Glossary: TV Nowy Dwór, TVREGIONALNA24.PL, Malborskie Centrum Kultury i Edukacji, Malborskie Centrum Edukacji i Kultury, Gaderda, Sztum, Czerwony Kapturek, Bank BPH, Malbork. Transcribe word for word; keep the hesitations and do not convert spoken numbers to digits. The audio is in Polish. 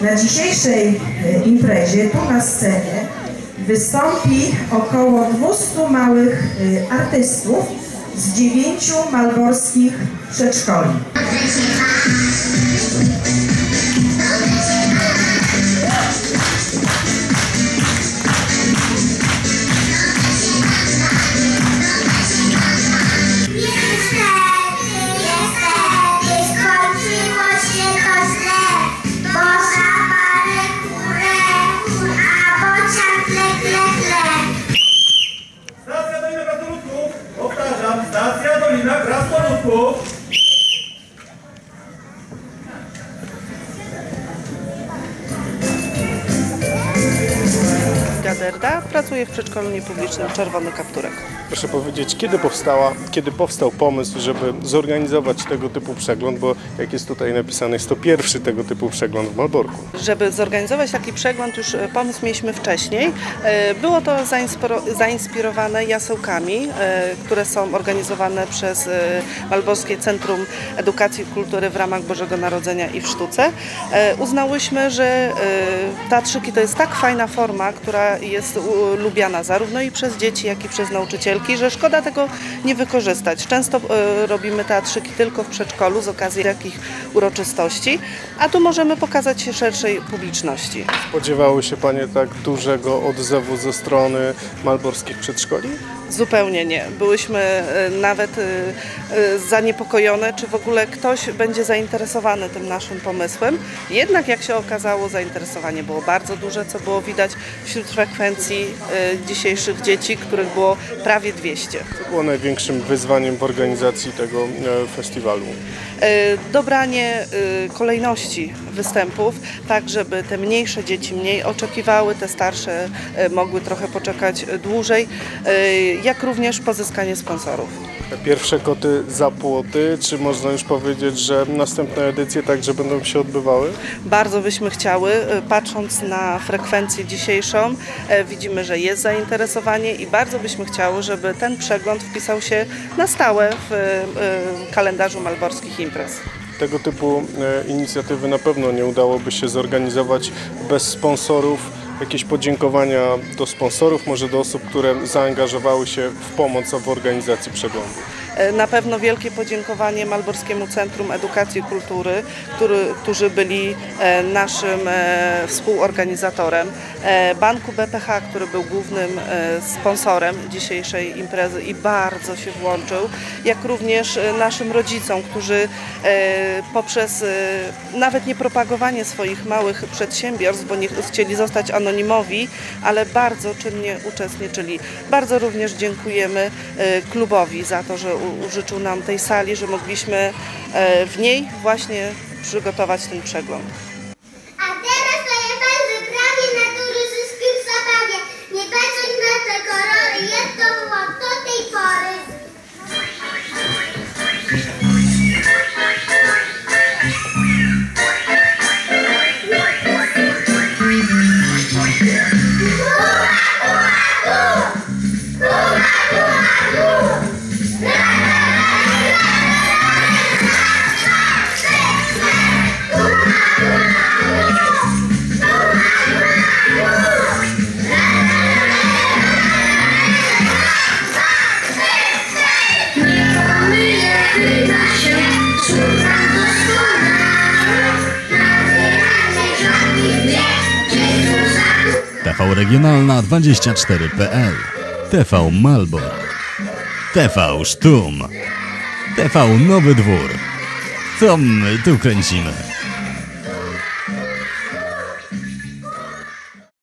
Na dzisiejszej imprezie, tu na scenie, wystąpi około dwustu małych artystów z dziewięciu malborskich przedszkoli. Gaderda pracuje w przedszkolu niepublicznym Czerwony Kapturek. Proszę powiedzieć, kiedy, powstała, kiedy powstał pomysł, żeby zorganizować tego typu przegląd, bo jak jest tutaj napisane, jest to pierwszy tego typu przegląd w Malborku. Żeby zorganizować taki przegląd, już pomysł mieliśmy wcześniej. Było to zainspirowane jasełkami, które są organizowane przez Malborskie Centrum Edukacji i Kultury w ramach Bożego Narodzenia i w Sztuce. Uznałyśmy, że teatrzyki to jest tak fajna forma, która jest lubiana zarówno i przez dzieci, jak i przez nauczycielki, że szkoda tego nie wykorzystać. Często y, robimy teatrzyki tylko w przedszkolu z okazji takich uroczystości, a tu możemy pokazać się szerszej publiczności. Spodziewały się Panie tak dużego odzewu ze strony malborskich przedszkoli? Zupełnie nie. Byłyśmy nawet y, y, zaniepokojone, czy w ogóle ktoś będzie zainteresowany tym naszym pomysłem. Jednak jak się okazało, zainteresowanie było bardzo duże, co było widać wśród frekwencji y, dzisiejszych dzieci, których było prawie dwieście. Co było największym wyzwaniem w organizacji tego y, festiwalu? Y, dobranie y, kolejności występów, tak żeby te mniejsze dzieci mniej oczekiwały, te starsze y, mogły trochę poczekać dłużej. Y, jak również pozyskanie sponsorów. Pierwsze koty za płoty, czy można już powiedzieć, że następne edycje także będą się odbywały? Bardzo byśmy chciały. Patrząc na frekwencję dzisiejszą, widzimy, że jest zainteresowanie i bardzo byśmy chciały, żeby ten przegląd wpisał się na stałe w kalendarzu malborskich imprez. Tego typu inicjatywy na pewno nie udałoby się zorganizować bez sponsorów. Jakieś podziękowania do sponsorów, może do osób, które zaangażowały się w pomoc w organizacji przeglądu? Na pewno wielkie podziękowanie Malborskiemu Centrum Edukacji i Kultury, który, którzy byli naszym współorganizatorem, Banku B P H, który był głównym sponsorem dzisiejszej imprezy i bardzo się włączył, jak również naszym rodzicom, którzy poprzez nawet nie propagowanie swoich małych przedsiębiorstw, bo nie chcieli zostać anonimowi, anonimowi, ale bardzo czynnie uczestniczyli. Bardzo również dziękujemy klubowi za to, że użyczył nam tej sali, że mogliśmy w niej właśnie przygotować ten przegląd. A teraz daję Pan wyprawie na turystyckich zabawie. Nie patrzeć na te kolory, jak to było do tej pory. T V Regionalna dwadzieścia cztery kropka pe el, T V Malbork, T V Sztum, T V Nowy Dwór. To my tu kręcimy.